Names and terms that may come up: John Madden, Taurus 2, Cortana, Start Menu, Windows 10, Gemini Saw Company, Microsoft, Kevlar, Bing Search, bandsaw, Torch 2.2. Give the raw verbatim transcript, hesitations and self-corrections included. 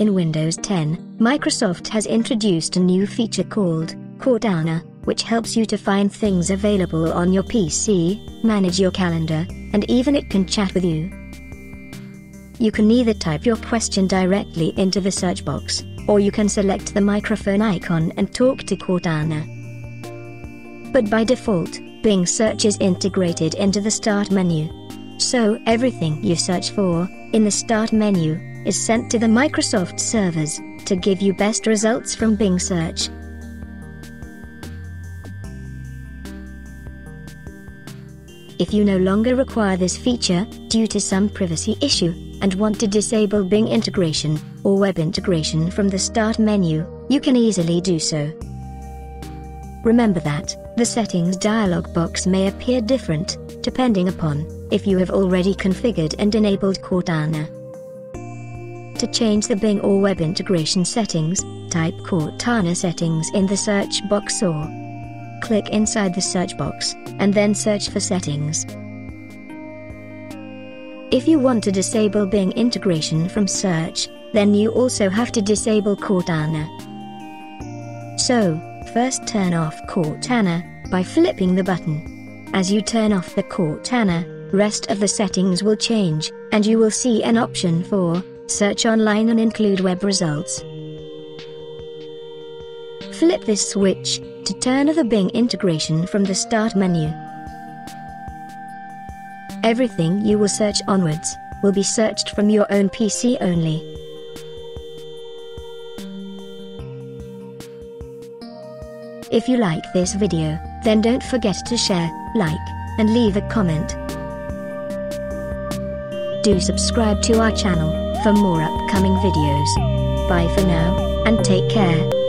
In Windows ten, Microsoft has introduced a new feature called Cortana, which helps you to find things available on your P C, manage your calendar, and even it can chat with you. You can either type your question directly into the search box, or you can select the microphone icon and talk to Cortana. But by default, Bing Search is integrated into the Start menu. So everything you search for, in the Start menu, is sent to the Microsoft servers, to give you best results from Bing Search. If you no longer require this feature, due to some privacy issue, and want to disable Bing integration, or web integration from the Start menu, you can easily do so. Remember that, the settings dialog box may appear different, depending upon, if you have already configured and enabled Cortana. To change the Bing or web integration settings, type Cortana settings in the search box or click inside the search box, and then search for settings. If you want to disable Bing integration from search, then you also have to disable Cortana. So, first turn off Cortana, by flipping the button. As you turn off the Cortana, rest of the settings will change, and you will see an option for Search online and include web results. Flip this switch, to turn off the Bing integration from the Start menu. Everything you will search onwards, will be searched from your own P C only. If you like this video, then don't forget to share, like, and leave a comment. Do subscribe to our channel, for more upcoming videos. Bye for now, and take care.